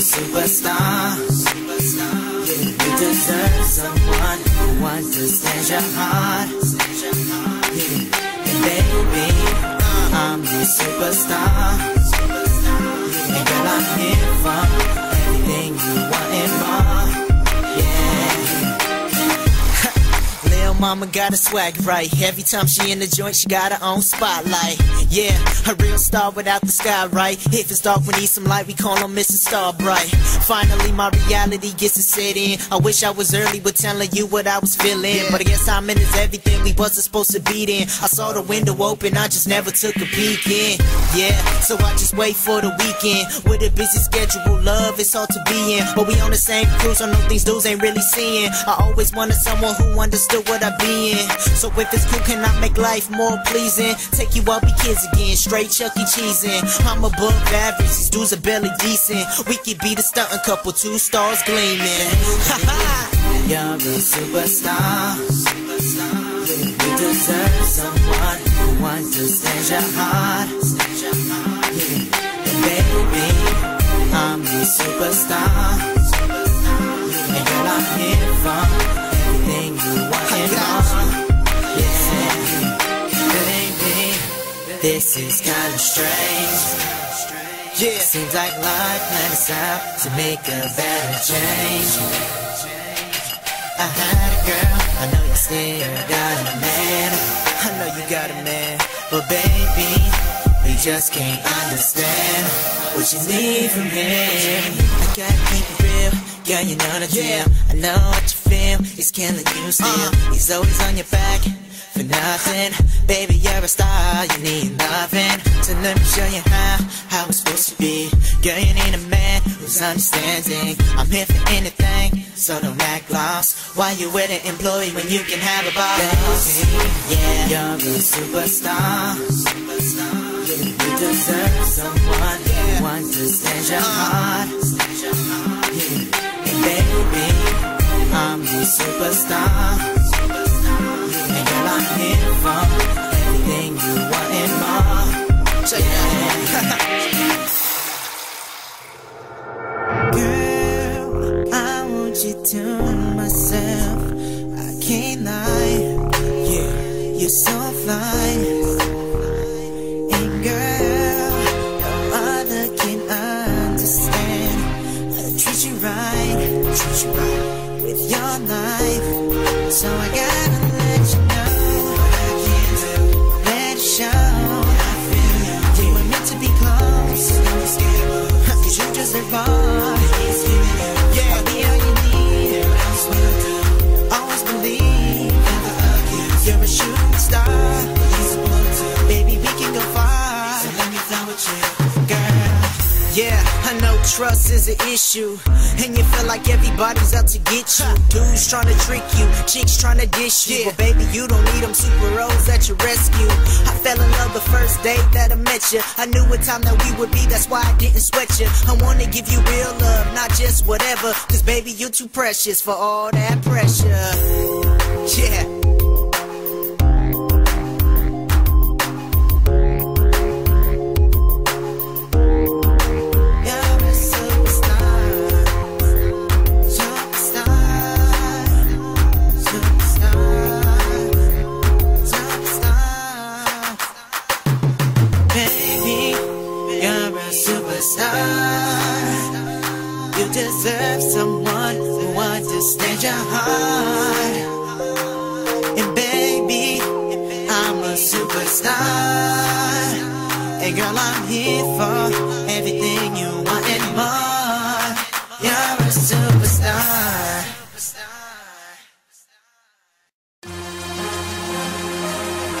Superstar, yeah, you deserve someone who wants to stand your heart, yeah. And baby, I'm a superstar, yeah. And girl, I'm here for everything you want and more, yeah. Lil' mama got a swag right. Every time she in the joint, she got her own spotlight. Yeah, a real star without the sky, right? If it's dark, we need some light, we call on Mrs. Starbright. Finally, my reality gets to set in. I wish I was early with telling you what I was feeling. Yeah. But I guess timing is everything, we wasn't supposed to be in. I saw the window open, I just never took a peek in. Yeah, so I just wait for the weekend. With a busy schedule, love, it's all to be in. But we on the same cruise, I know these dudes ain't really seeing. I always wanted someone who understood what I be in. So if it's cool, can I make life more pleasing? Take you out, we kids again, straight Chuck E. Cheese in. I'm above average, these dudes are barely decent. We could be the stunting couple, two stars gleaming. You're a superstar, yeah. You deserve someone who wants to stand your heart, yeah. And baby, I'm a superstar, yeah. And girl, I'm here for everything you want and more. This is kinda strange, yeah. Seems like life plans out to make a better change. I had a girl, I know you still got a man. I know you got a man, but baby, we just can't understand what you need from him. I gotta keep it real, girl, you know the deal. I know what you feel, he's killing you still. He's always on your back for nothing. Baby, you're a star, you need loving. So let me show you how it's supposed to be. Girl, you need a man who's understanding. I'm here for anything, so don't act lost. Why you with an employee when you can have a boss? Yeah, you're a superstar, yeah. You deserve someone, yeah, who wants to stand your heart, yeah. And baby, I'm a superstar, I'm here for everything you want and more. Check it out. Girl, I want you to myself, I can't lie, yeah. You're so fly, and girl, no other can understand how to treat you right, with your life. So I gotta let you know, I feel you. We were meant to be close, cause you deserve all. Yeah, I'll be all you need. Always believe, never argue. You're a shooting star, baby, we can go far. So let me fly with you, girl. Yeah, I know trust is an issue, and you feel like everybody's out to get you. Dudes trying to trick you, chicks trying to dish you, yeah. But baby, you don't need them super O's at your rescue. I fell in love the first day that I met you. I knew what time that we would be, that's why I didn't sweat you. I wanna give you real love, not just whatever, cause baby, you too precious for all that pressure. Yeah. You deserve someone who understands your heart. And baby, I'm a superstar, and girl, I'm here for everything you want and more. You're a superstar.